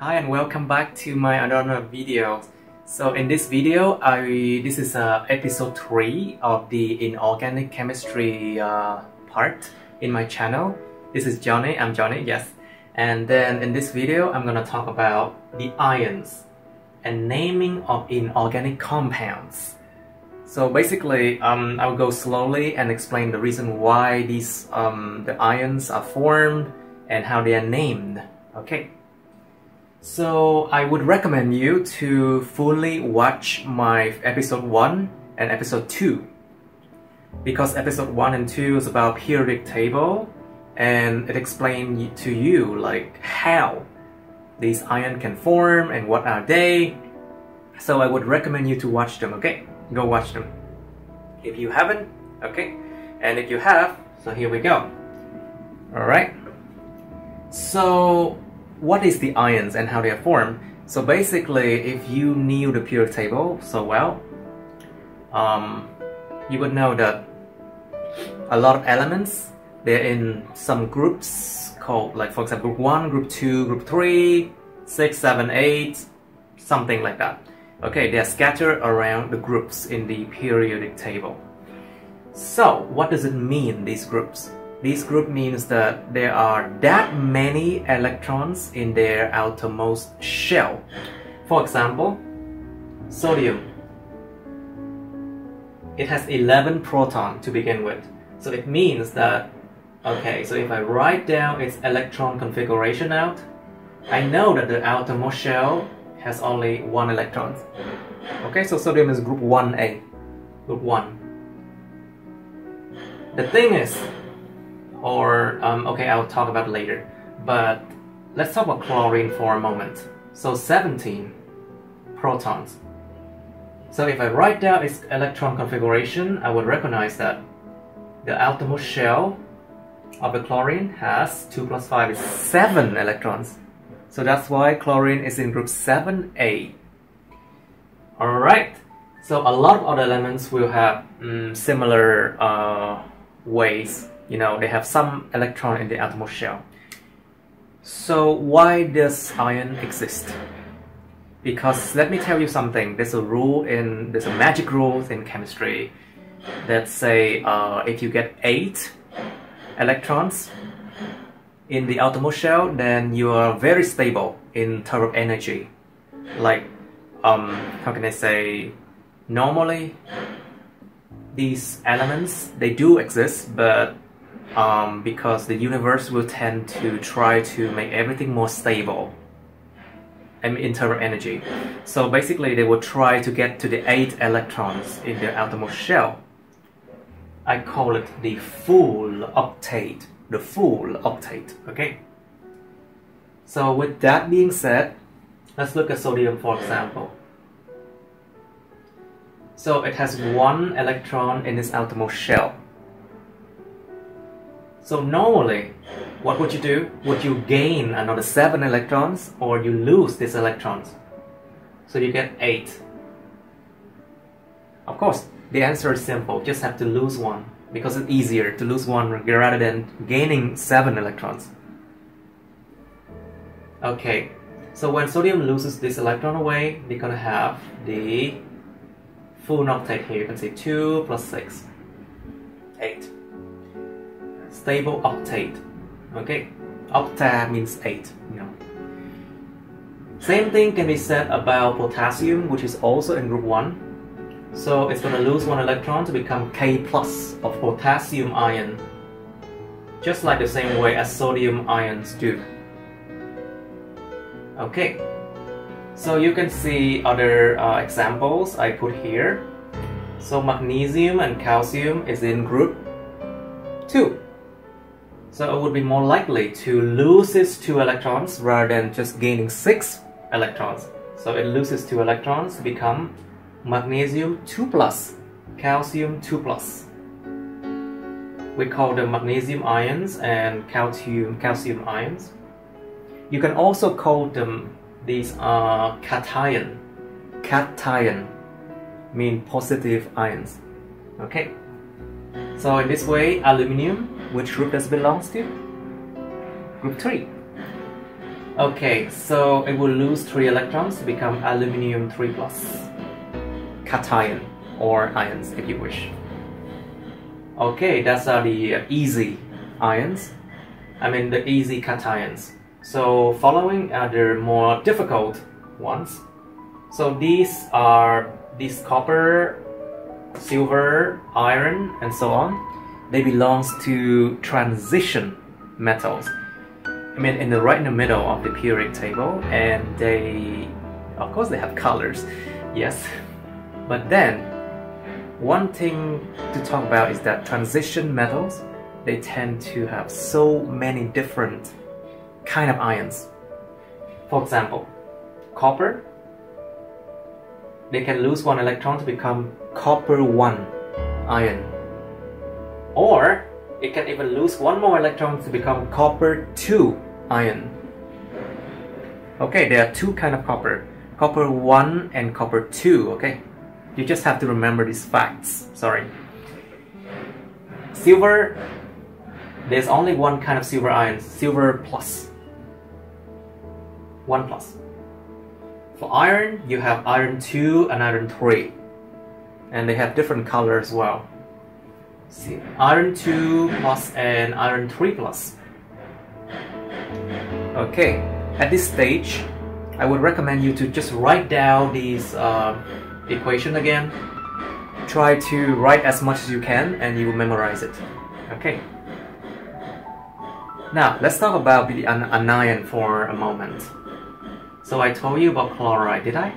Hi and welcome back to my another video. So in this video, this is episode 3 of the inorganic chemistry part in my channel. This is Johnny, I'm Johnny, yes. And then in this video, I'm gonna talk about the ions and naming of inorganic compounds. So basically, I'll go slowly and explain the reason why these the ions are formed and how they are named. Okay. So I would recommend you to fully watch my episode 1 and episode 2, because episode 1 and 2 is about periodic table and it explained to you like how these ions can form and what are they. So I would recommend you to watch them, okay? Go watch them if you haven't, okay? And if you have, so here we go. Alright, so what is the ions and how they are formed? So basically, if you knew the periodic table so well, you would know that a lot of elements, they're in some groups called, like for example, group 1, group 2, group 3, 6, 7, 8, something like that. Okay, they're scattered around the groups in the periodic table. So what does it mean, these groups? This group means that there are that many electrons in their outermost shell. For example, sodium. It has 11 protons to begin with. So it means that, okay, so if I write down its electron configuration out, I know that the outermost shell has only 1 electron. Okay, so sodium is group 1A. Group 1. The thing is, okay, I'll talk about it later, but let's talk about chlorine for a moment. So 17 protons. So if I write down its electron configuration, I would recognize that the outermost shell of the chlorine has 2 + 5 is 7 electrons. So that's why chlorine is in group 7A. Alright, so a lot of other elements will have similar ways. You know, they have some electron in the outermost shell. So why does ion exist? Because let me tell you something. There's a rule in, there's a magic rule in chemistry that say if you get 8 electrons in the outermost shell, then you are very stable in terms of energy. Like, how can I say? Normally, these elements, they do exist, but because the universe will tend to try to make everything more stable in terms of energy. So basically they will try to get to the 8 electrons in their outermost shell. I call it the full octet. The full octet, okay? So with that being said, let's look at sodium for example. So it has 1 electron in its outermost shell. So normally, what would you do? Would you gain another 7 electrons, or you lose these electrons? So you get 8. Of course, the answer is simple. Just have to lose 1, because it's easier to lose 1 rather than gaining 7 electrons. Okay, so when sodium loses this electron away, they're gonna have the full octet here. You can say 2 + 6, 8. Stable octet. Okay, octa means 8. No. Same thing can be said about potassium, which is also in group 1. So it's going to lose 1 electron to become K+ of potassium ion, just like the same way as sodium ions do. Okay, so you can see other examples I put here. So magnesium and calcium is in group 2. So it would be more likely to lose its 2 electrons rather than just gaining 6 electrons. So it loses 2 electrons to become magnesium 2+, calcium 2+. We call them magnesium ions and calcium ions. You can also call them, these are cation. Cation mean positive ions. Okay. So in this way, aluminium, which group does it belong to? Group 3. Okay, so it will lose 3 electrons to become aluminium 3+, cation or ions if you wish. Okay, that's are the easy ions, I mean the easy cations. So following are the more difficult ones. So these are these copper, silver, iron and so on. They belongs to transition metals. I mean in the right in the middle of the periodic table, and they of course they have colors, yes. But then one thing to talk about is that transition metals, they tend to have so many different kind of ions. For example, copper, they can lose 1 electron to become copper-1 ion, or it can even lose 1 more electron to become copper-2 ion. Okay, there are 2 kinds of copper, copper-1 and copper-2, okay? You just have to remember these facts, sorry. Silver, there's only 1 kind of silver ions, silver plus. 1+. For iron, you have iron-2 and iron-3. And they have different colors as well. See, iron-2+ and iron-3+. Okay, at this stage, I would recommend you to just write down these equation again. Try to write as much as you can and you will memorize it. Okay. Now, let's talk about the anion for a moment. So I told you about chloride, did I?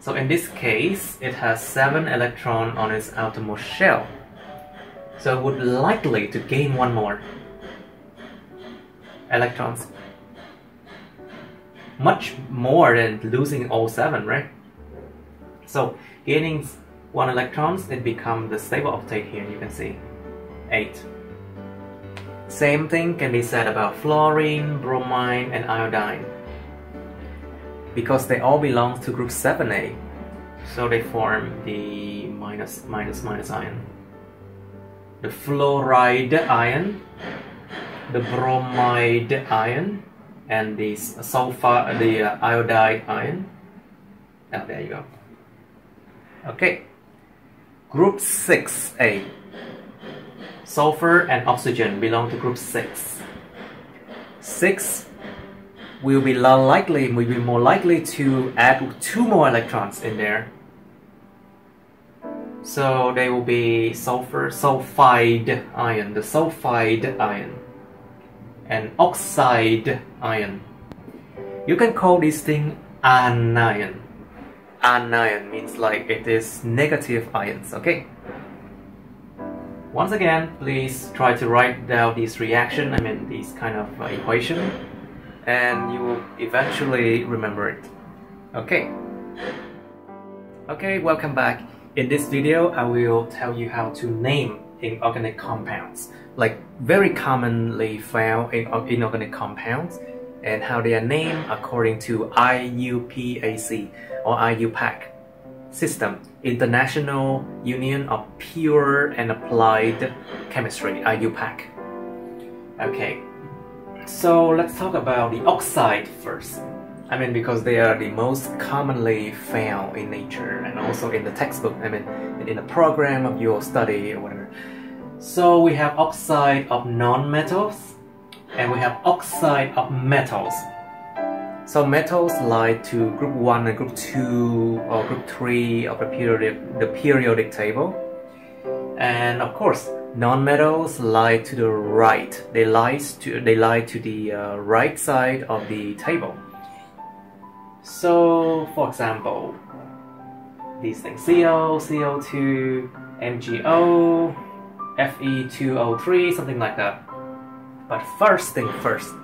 So in this case, it has 7 electrons on its outermost shell. So it would likely to gain 1 more electrons. Much more than losing all 7, right? So gaining 1 electron, it becomes the stable octet here, you can see, 8. Same thing can be said about fluorine, bromine, and iodine. Because they all belong to group 7A, so they form the minus ion. The fluoride ion, the bromide ion, and the sulfur, the iodide ion. Oh, there you go. Okay, group 6A. Sulfur and oxygen belong to group 6. 6 will be more likely to add 2 more electrons in there. So they will be sulfide ion, the sulfide ion, and oxide ion. You can call this thing anion. Anion means like it is negative ions, okay? Once again, please try to write down these reaction, I mean these kind of equation, and you will eventually remember it. Okay. Okay, welcome back. In this video, I will tell you how to name inorganic compounds, like very commonly found in inorganic compounds, and how they are named according to IUPAC or IUPAC system, International Union of Pure and Applied Chemistry, IUPAC. Okay, so let's talk about the oxide first. I mean, because they are the most commonly found in nature and also in the textbook, I mean, in the program of your study or whatever. So we have oxide of non-metals, and we have oxide of metals. So metals lie to group 1 and group 2 or group 3 of the periodic table. And of course, non-metals lie to the right. They lie to the right side of the table. So, for example, these things, CO, CO2, MgO, Fe2O3, something like that. But first thing first,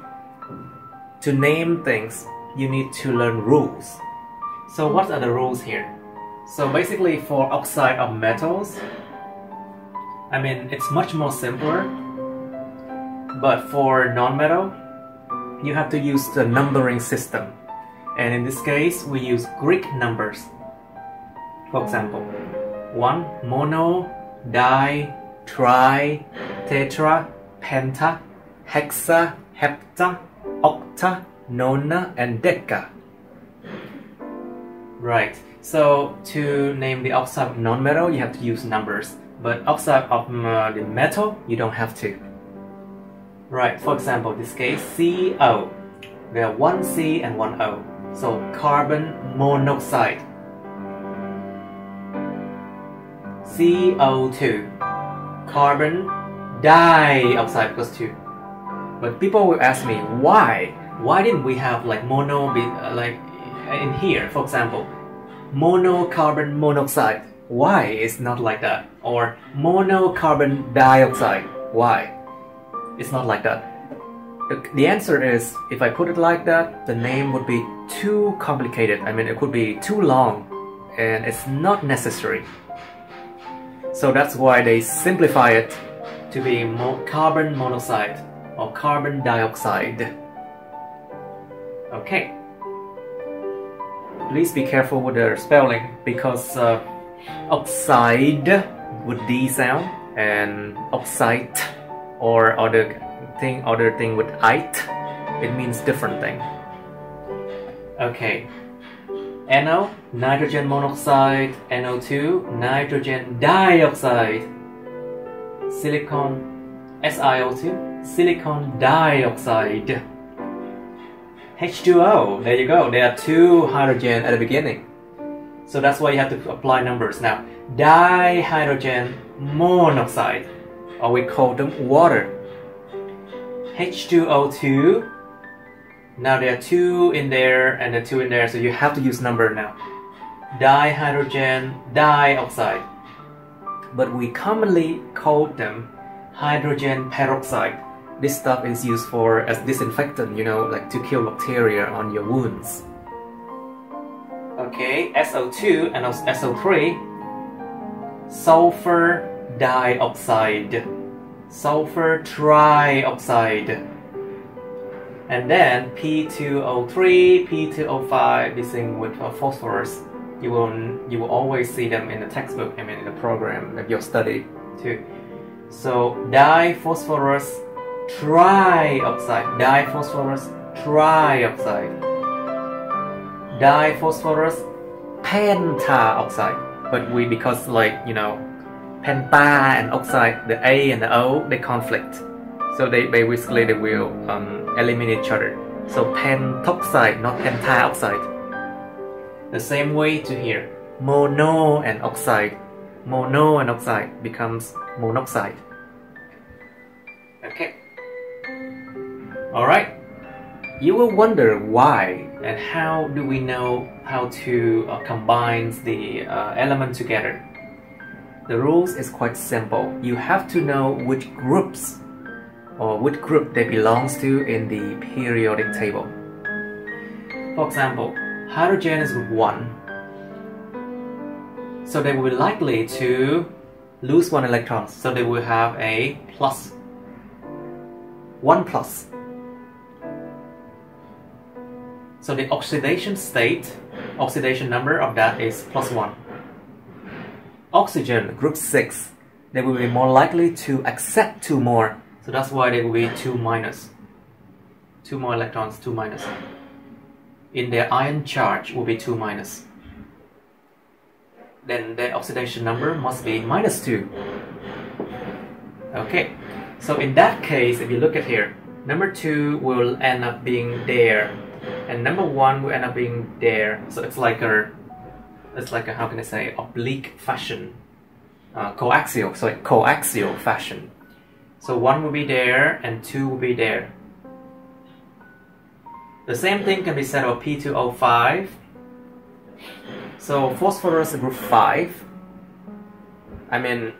to name things, you need to learn rules. So what are the rules here? So basically for oxide of metals, I mean it's much more simpler, but for non-metal, you have to use the numbering system. And in this case, we use Greek numbers. For example, 1, mono, di, tri, tetra, penta, hexa, hepta, octa, nona, and deca. Right, so to name the oxide of non-metal, you have to use numbers, but oxide of the metal, you don't have to. Right, for example, this case, CO. There are one C and one O. So carbon monoxide, CO2, carbon dioxide equals 2. But people will ask me, why? Why didn't we have like mono like in here? For example, monocarbon monoxide. Why it's not like that? Or monocarbon dioxide. Why? It's not like that. The answer is, if I put it like that, the name would be too complicated. I mean, it could be too long, and it's not necessary. So that's why they simplify it to be carbon monoxide or carbon dioxide. Okay. Please be careful with the spelling, because oxide with D sound and oxide or other thing, with it, it means different thing. Okay, NO, nitrogen monoxide, NO2, nitrogen dioxide, silicon, SiO2, silicon dioxide, H2O, there you go, there are two hydrogen at the beginning. So that's why you have to apply numbers now. Dihydrogen monoxide, or we call them water. H2O2. Now there are two in there and there are two in there, so you have to use number now. Dihydrogen dioxide. But we commonly call them hydrogen peroxide. This stuff is used for as disinfectant, you know, like to kill bacteria on your wounds. Okay, SO2 and SO3. Sulfur dioxide. Sulfur trioxide, and then P2O3, P2O5, this thing with phosphorus. You will always see them in the textbook, I mean in the program of your study too. So diphosphorus trioxide, diphosphorus trioxide, diphosphorus pentaoxide. But we, because like, you know, penta and oxide, the A and the O, they conflict. So they basically they will eliminate each other. So pentoxide, not pentaoxide. The same way to here. Mono and oxide. Mono and oxide becomes monoxide. Okay. Alright. You will wonder why and how do we know how to combine the element together. The rules is quite simple. You have to know which groups or which group they belong to in the periodic table. For example, hydrogen is group 1. So they will be likely to lose 1 electron. So they will have a plus. 1 plus. So the oxidation state, oxidation number of that is plus 1. Oxygen, group 6, they will be more likely to accept 2 more. So that's why they will be 2 minus. 2 more electrons, 2 minus. In their ion charge will be 2 minus. Then their oxidation number must be minus 2. Okay, so in that case, if you look at here, number 2 will end up being there, and number 1 will end up being there. So it's like a... it's like a, how can I say, oblique fashion, coaxial, so coaxial fashion. So 1 will be there and 2 will be there. The same thing can be said about P2O5. So phosphorus group 5, I mean,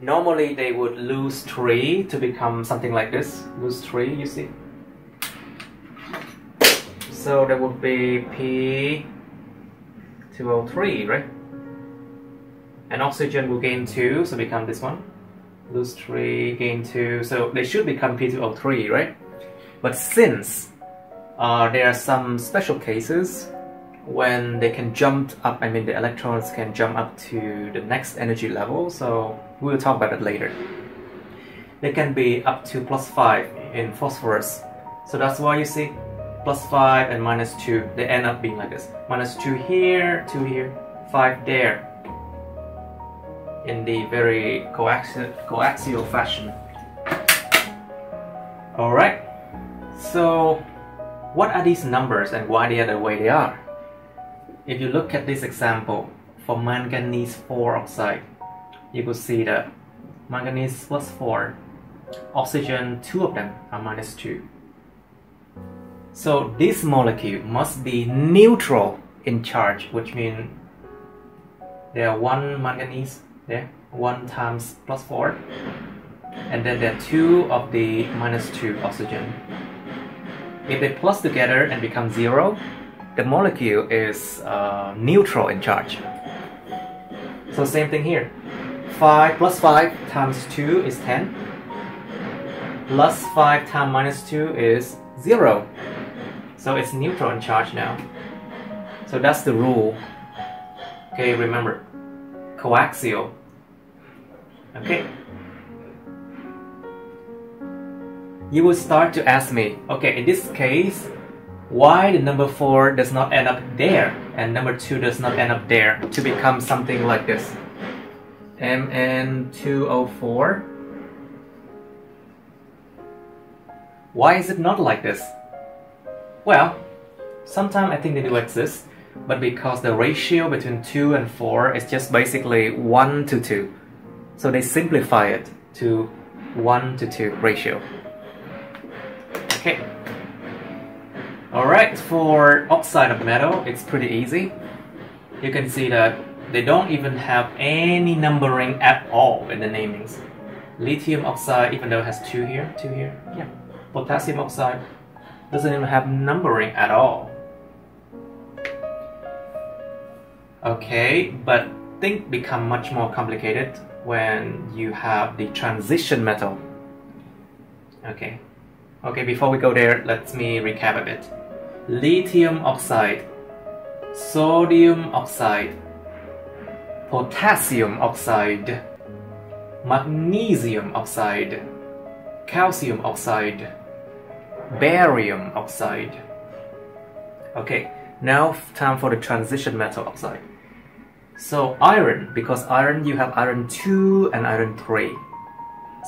normally they would lose 3 to become something like this, lose 3, you see. So there would be P2O3, right? And oxygen will gain 2, so become this one. Lose 3, gain 2, so they should become P2O3, right? But since there are some special cases when they can jump up, I mean the electrons can jump up to the next energy level, so we'll talk about it later. They can be up to plus 5 in phosphorus. So that's why you see plus 5 and minus 2. They end up being like this. Minus 2 here, 2 here, 5 there. In the very coaxial fashion. Alright, so what are these numbers and why the other way they are? If you look at this example, for manganese 4 oxide, you could see that manganese plus 4, oxygen, 2 of them are minus 2. So this molecule must be neutral in charge, which means there are 1 manganese there, 1 times plus 4, and then there are 2 of the minus 2 oxygen. If they plus together and become 0, the molecule is neutral in charge. So same thing here. 5 plus 5 times 2 is 10. Plus 5 times minus 2 is 0. So it's neutral in charge now. So that's the rule. Okay, remember. Coaxial. Okay. You will start to ask me, okay, in this case, why the number 4 does not end up there and number 2 does not end up there to become something like this? MN204. Why is it not like this? Well, sometimes I think they do exist, but because the ratio between 2 and 4 is just basically 1 to 2. So they simplify it to 1 to 2 ratio. Okay. Alright, for oxide of metal, it's pretty easy. You can see that they don't even have any numbering at all in the namings. Lithium oxide, even though it has 2 here, 2 here, yeah. Potassium oxide doesn't even have numbering at all. Okay, but things become much more complicated when you have the transition metal. Okay. Okay, before we go there, let me recap a bit. Lithium oxide, sodium oxide, potassium oxide, magnesium oxide, calcium oxide, barium oxide. Okay, now time for the transition metal oxide. So iron, because iron you have iron 2 and iron 3.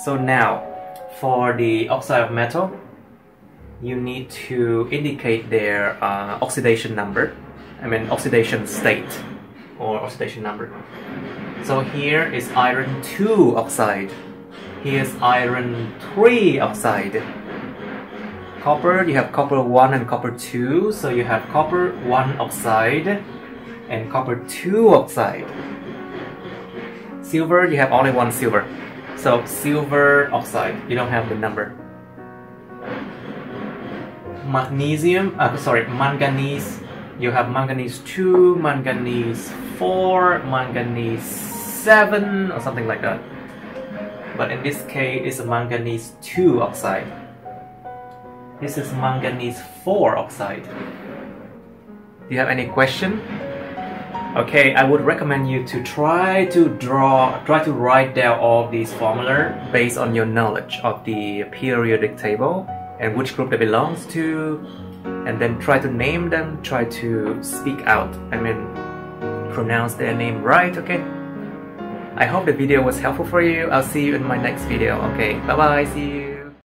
So now, for the oxide of metal, you need to indicate their oxidation number, I mean oxidation state or oxidation number. So here is iron 2 oxide, here is iron 3 oxide. Copper, you have copper 1 and copper 2, so you have copper 1 oxide and copper 2 oxide. Silver, you have only 1 silver, so silver oxide, you don't have the number. Magnesium, sorry, manganese, you have manganese 2, manganese 4, manganese 7 or something like that. But in this case, it's a manganese 2 oxide. This is manganese 4 oxide. Do you have any question? Okay, I would recommend you to try to write down all these formula based on your knowledge of the periodic table and which group they belongs to, and then try to name them, try to speak out, I mean, pronounce their name right, okay? I hope the video was helpful for you. I'll see you in my next video. Okay, bye-bye, see you.